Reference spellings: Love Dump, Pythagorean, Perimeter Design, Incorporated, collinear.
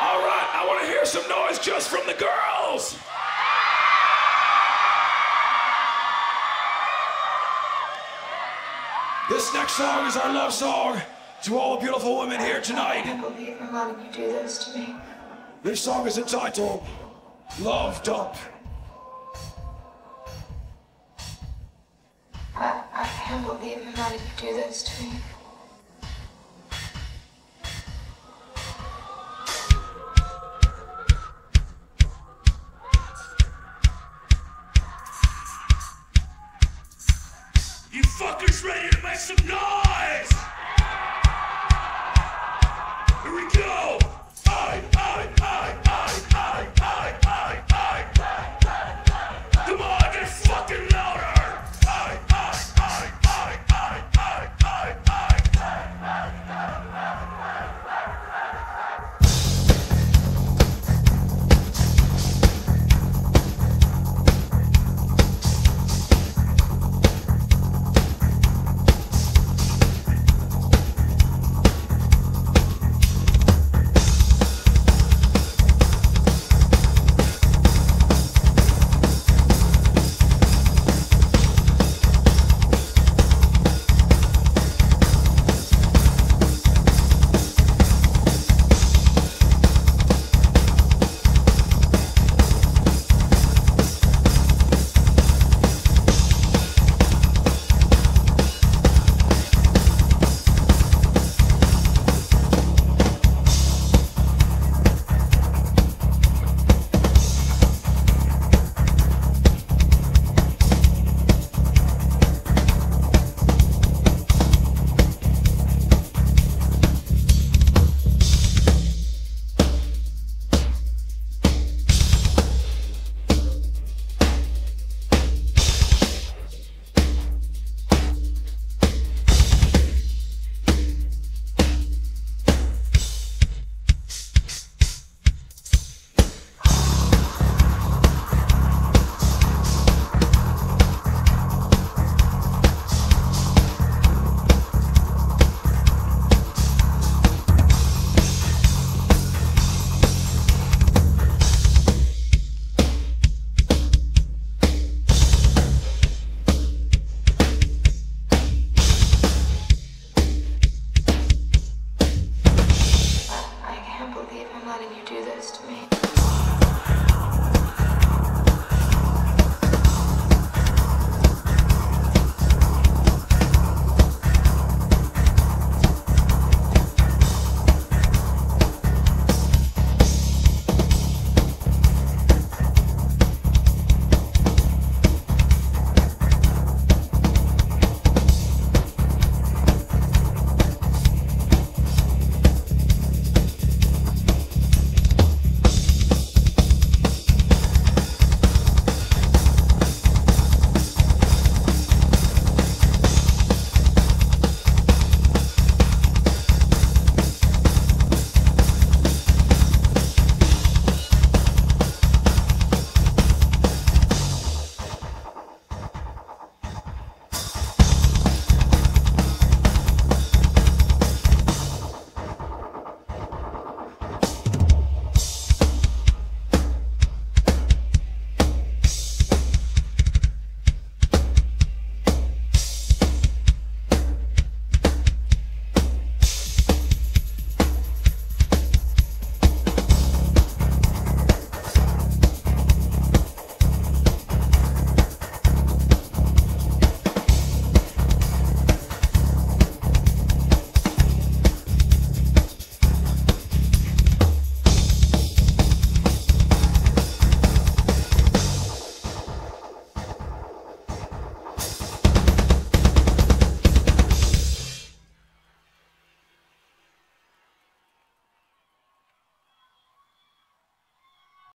All right, I want to hear some noise just from the girls. This next song is our love song to all beautiful women here tonight. I can't believe I'm letting you do this to me. This song is entitled Love Dump. I can't believe I'm letting you do this to me. You fuckers ready to make some noise? Here we go! I. Come on, get fucking louder! Letting you do this to me.